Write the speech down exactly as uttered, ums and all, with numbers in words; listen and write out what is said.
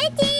Fighting!